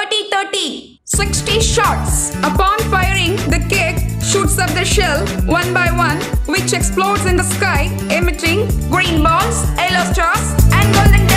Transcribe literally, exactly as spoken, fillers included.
thirty thirty. sixty shots. Upon firing, the cake shoots up the shell one by one, which explodes in the sky, emitting green balls, yellow stars and golden